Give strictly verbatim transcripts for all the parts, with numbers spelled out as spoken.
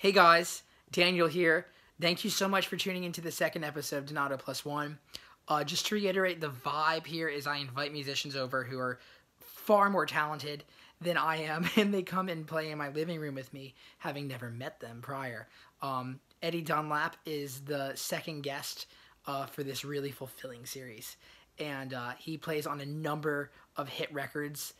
Hey guys, Daniel here. Thank you so much for tuning into the second episode of Donato Plus One. Uh, just to reiterate, the vibe here is I invite musicians over who are far more talented than I am, and they come and play in my living room with me, having never met them prior. Um, Eddie Dunlap is the second guest uh, for this really fulfilling series, and uh, he plays on a number of hit records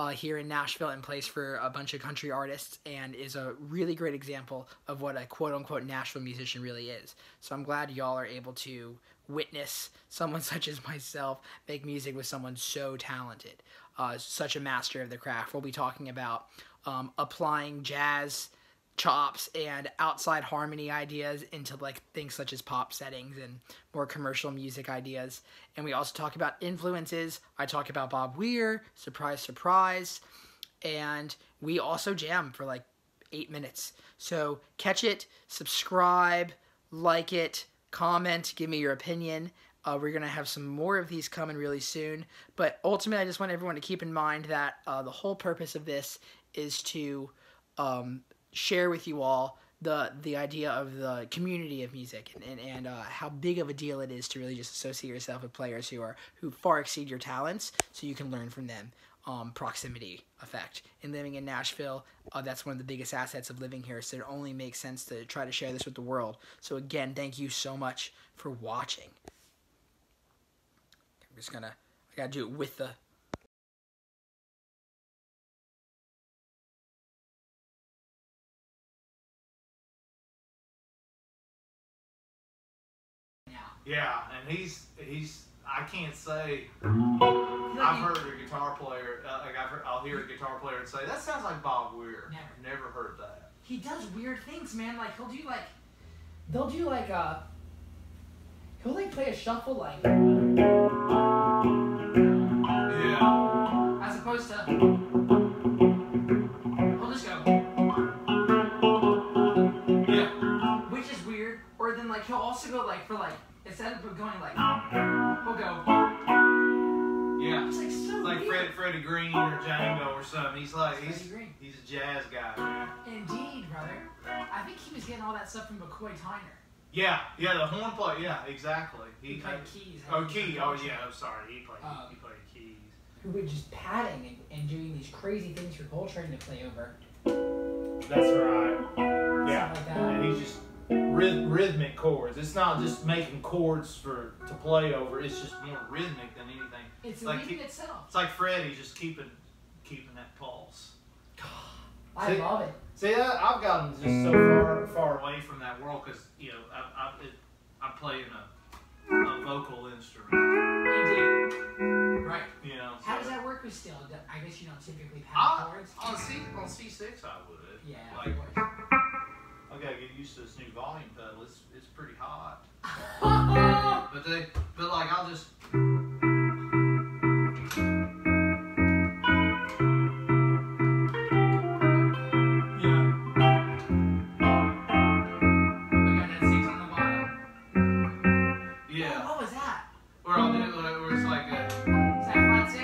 Uh, here in Nashville and plays for a bunch of country artists and is a really great example of what a quote-unquote Nashville musician really is. So I'm glad y'all are able to witness someone such as myself make music with someone so talented, uh, such a master of the craft. We'll be talking about um, applying jazz chops and outside harmony ideas into like things such as pop settings and more commercial music ideas. And we also talk about influences. I talk about Bob Weir, surprise, surprise. And we also jam for like eight minutes. So catch it, subscribe, like it, comment, give me your opinion. Uh, we're going to have some more of these coming really soon. But ultimately, I just want everyone to keep in mind that uh, the whole purpose of this is to um, share with you all the the idea of the community of music and, and, and uh, how big of a deal it is to really just associate yourself with players who are who far exceed your talents so you can learn from them. Um, proximity effect. And living in Nashville, uh, that's one of the biggest assets of living here, so it only makes sense to try to share this with the world. So again, thank you so much for watching. I'm just gonna, I gotta do it with the Yeah, and he's, he's, I can't say, I've heard a guitar player, uh, like I've heard, I'll hear a guitar player and say, that sounds like Bob Weir. Never. Never heard that. He does weird things, man. Like, he'll do like, they'll do like a, he'll like play a shuffle like. Yeah. As opposed to. He'll also go like for like instead of going like he'll go yeah it's like, so like Fred, Freddie Green or Django or something. He's like he's he's a jazz guy, man. Indeed, brother. I think he was getting all that stuff from McCoy Tyner. Yeah, yeah, the horn player. Yeah, exactly. He, he played keys. Oh, key. Oh, yeah. I'm oh, sorry. He played um, he played keys. Who were just padding and, and doing these crazy things for Coltrane to play over. That's right. Yeah, like that. And he's just. Ryth rhythmic chords. It's not just making chords for to play over. It's just more rhythmic than anything. It's like keep, itself. It's like Freddie just keeping keeping that pulse. I see, love it. See, I, I've gotten just so far far away from that world because you know I I, it, I'm playing a, a vocal instrument. Indeed. Right. You know. So. How does that work with still? I guess you don't typically pad chords. On C on C six I would. Yeah. Like, I gotta get used to this new volume pedal. It's it's pretty hot. but they but like I'll just yeah. I got that six on the bottom. Yeah. What was that? Where I'll do it where it's like a is that flat six?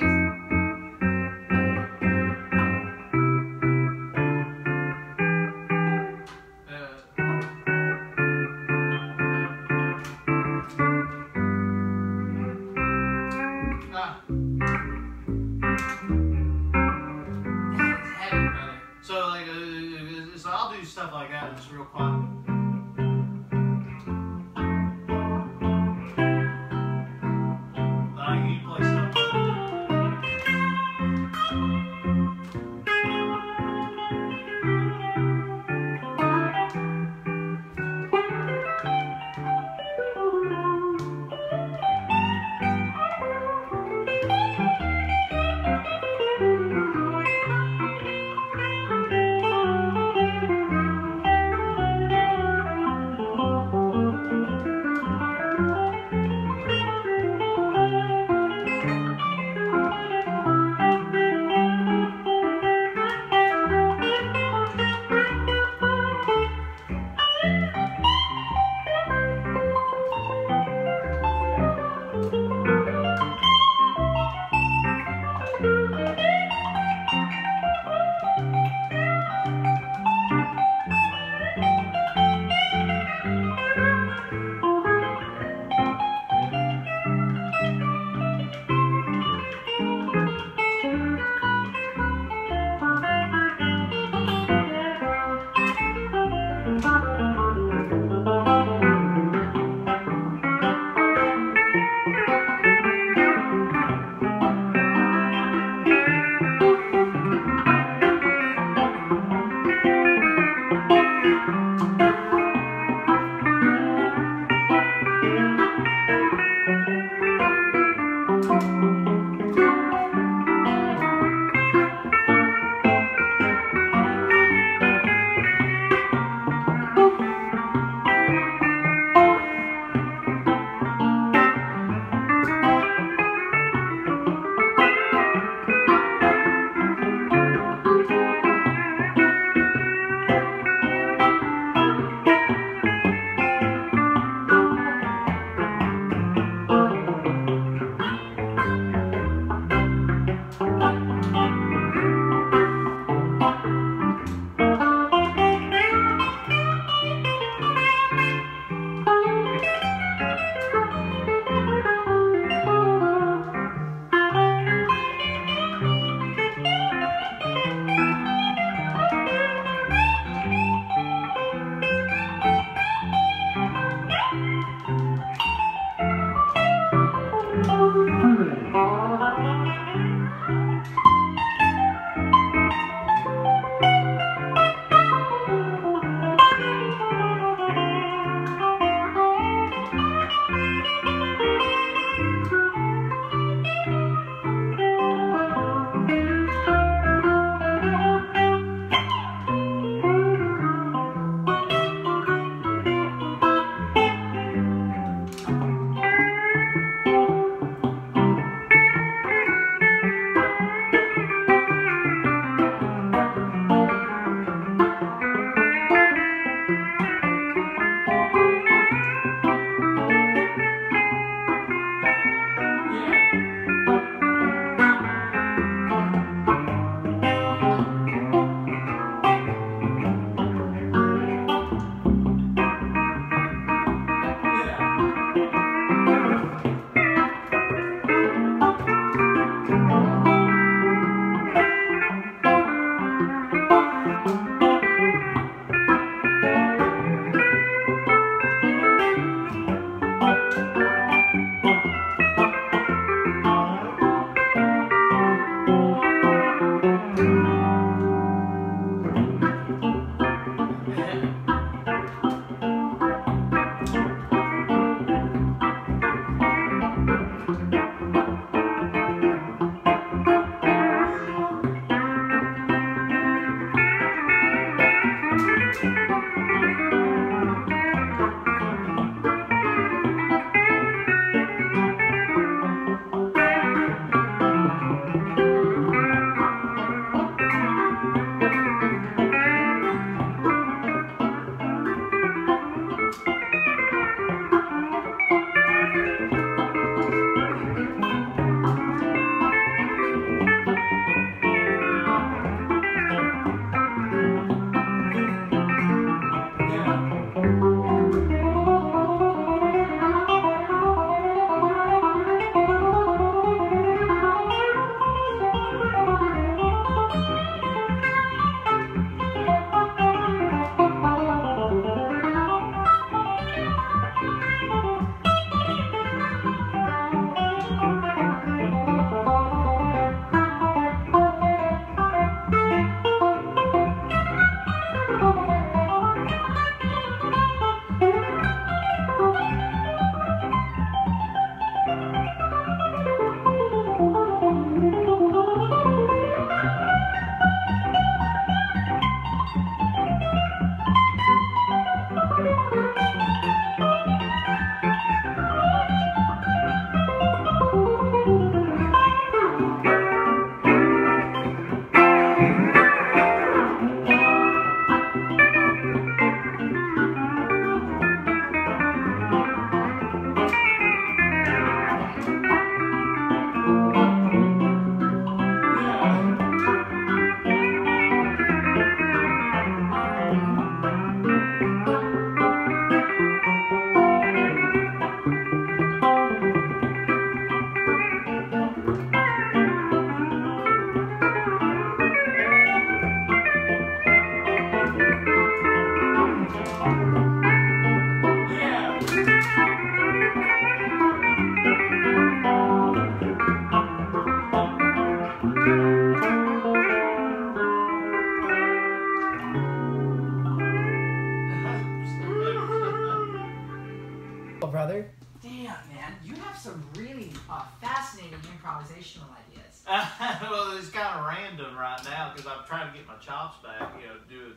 Little brother. Damn, man. You have some really uh, fascinating improvisational ideas. Uh, well, it's kind of random right now because I'm trying to get my chops back, you know, doing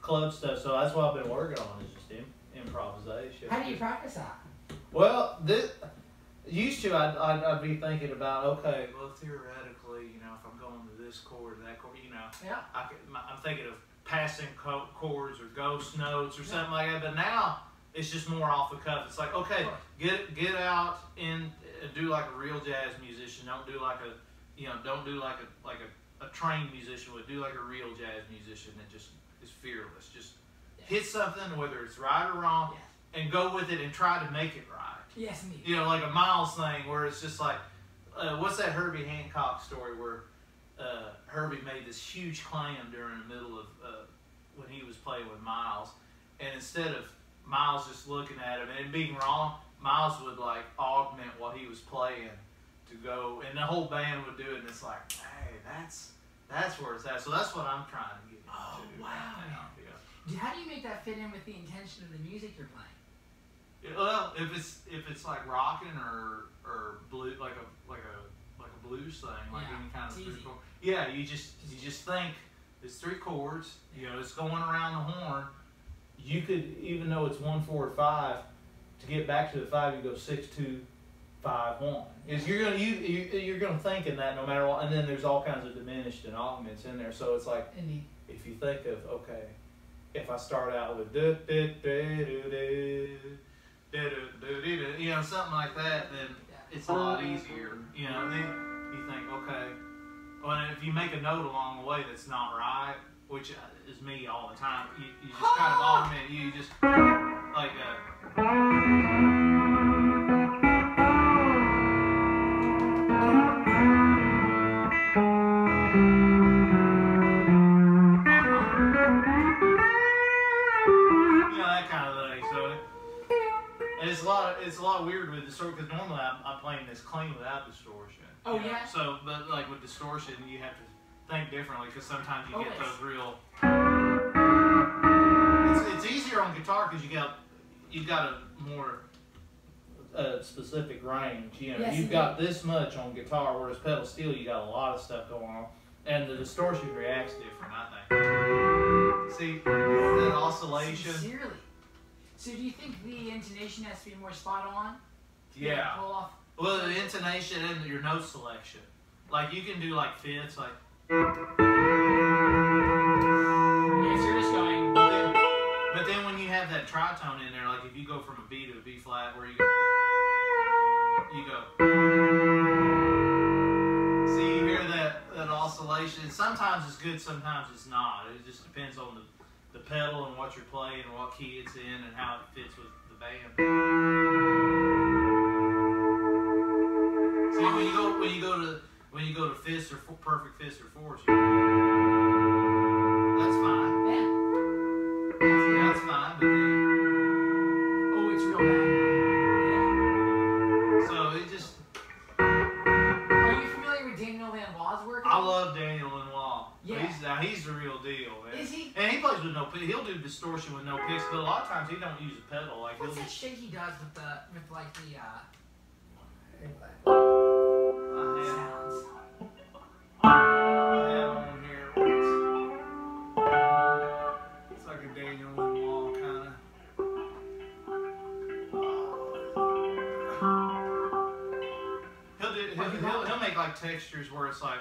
club stuff. So that's what I've been working on is just improvisation. How do you practice that? Well, this, used to I'd, I'd, I'd be thinking about, okay, well, theoretically, you know, if I'm going to this chord or that chord, you know, yeah. I could, I'm thinking of passing chords or ghost notes or yeah. something like that, but now... It's just more off the cuff. It's like, okay, get get out and do like a real jazz musician. Don't do like a, you know, don't do like a like a, a trained musician would. Do like a real jazz musician that just is fearless. Just hit something, whether it's right or wrong, yeah. and go with it and try to make it right. Yes, me. You know, like a Miles thing where it's just like, uh, what's that Herbie Hancock story where uh, Herbie made this huge claim during the middle of uh, when he was playing with Miles, and instead of Miles just looking at him and being wrong, Miles would like augment what he was playing to go, and the whole band would do it. And it's like, hey, that's that's where it's at. So that's what I'm trying to get into. Oh wow! Yeah. How do you make that fit in with the intention of the music you're playing? Well, if it's if it's like rocking or or blue, like a like a like a blues thing, like yeah, any kind of three chord. Yeah, you just you just think it's three chords. You know, it's going around the horn. You could, even though it's one, four, or five, to get back to the five, you go six, two, five, one. Is you're gonna you, you you're gonna think in that no matter what, and then there's all kinds of diminished and augments in there. So it's like Indeed. If you think of okay, if I start out with do do do do do do you know something like that, then it's a lot easier. You know, then you think okay, well and if you make a note along the way that's not right. Which is me all the time. You, you just kind of augment. You just like a, you know, that kind of thing. So it, it's a lot. Of, it's a lot weird with distortion because normally I'm, I'm playing this clean without distortion. Oh you know? Yeah. So, but like with distortion, you have to. Think differently because sometimes you Always. Get those real. It's, it's easier on guitar because you got you got a more uh, specific range. You know, yes, you've indeed. Got this much on guitar, whereas pedal steel you got a lot of stuff going on, and the distortion reacts different. I think. See that oscillation. Sincerely. So do you think the intonation has to be more spot on? Yeah. Pull off? Well, the intonation and your note selection. Like you can do like fifths, like. Yeah, so you're just going. But then, but then when you have that tritone in there, like if you go from a B to a B flat, where you go, you go. See, you hear that that oscillation. Sometimes it's good, sometimes it's not. It just depends on the the pedal and what you're playing, and what key it's in, and how it fits with the band. See, when you go when you go to When you go to fifths or four, perfect fifths or fours, you know, that's fine. Yeah. That's, that's fine, but then, oh, it's real bad. Yeah. So it just. Are you familiar with Daniel Lenoir's work? I love Daniel Lenoir. Yeah. He's, now he's the real deal. Man. Is he? And he plays with no. He'll do distortion with no picks, but a lot of times he don't use a pedal. Like what's he'll that shake he does with the with like the. Uh, textures where it's like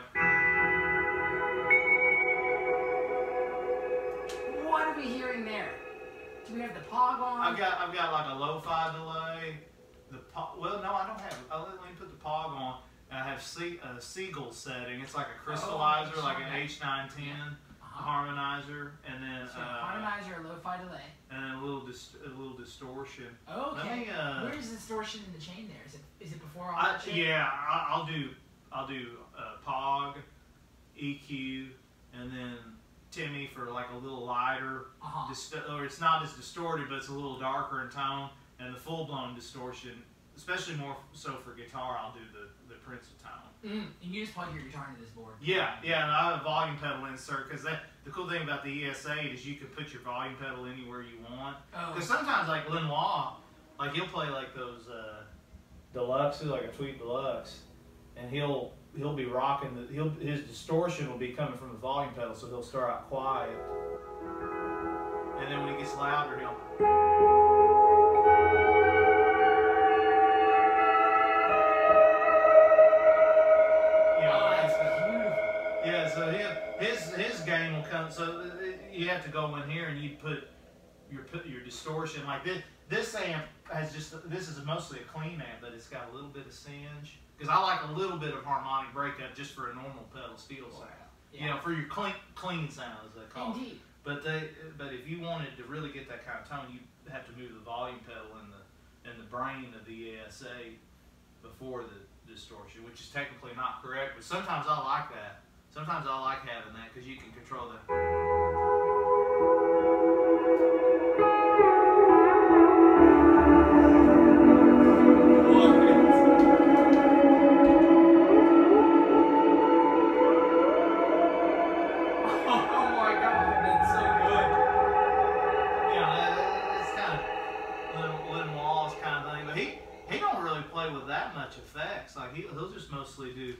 what are we hearing there? Do we have the Pog on? I've got I've got like a lo-fi delay. The Pog, well no I don't have I let me put the Pog on and I have C, a Seagull setting. It's like a crystallizer, oh, like an H nine ten yeah. uh-huh. harmonizer and then so uh, harmonizer or lo-fi delay. And then a little dis a little distortion. Okay. Me, uh, where is the distortion in the chain there? Is it is it before all the chain? Yeah, I, I'll do I'll do uh, Pog, E Q, and then Timmy for like a little lighter, uh-huh. dist or it's not as distorted, but it's a little darker in tone. And the full-blown distortion, especially more so for guitar, I'll do the, the Prince of Tone. Mm. And you just plug your guitar into this board. Yeah, yeah, and I have a volume pedal insert, because that the cool thing about the E S A is you can put your volume pedal anywhere you want. Because oh. sometimes, like Lenoir, Like he'll play like those uh, deluxes, like a Tweed Deluxe, and he'll he'll be rocking. The, he'll his distortion will be coming from the volume pedal, so he'll start out quiet, and then when it gets louder, he'll. Yeah, so his, his his game will come. So you have to go in here and you put your put your distortion like this. This amp has just this is mostly a clean amp, but it's got a little bit of singe because I like a little bit of harmonic breakup just for a normal pedal steel sound. Yeah. You know, for your clean clean sound as they call Indeed. it. But they but if you wanted to really get that kind of tone, you have to move the volume pedal and the and the brain of the E S A before the distortion, which is technically not correct. But sometimes I like that. Sometimes I like having that because you can control that. Oh my God, that's so good. You know, it's kind of Lynn Wall's kind of thing, but he he don't really play with that much effects. Like he he'll just mostly do.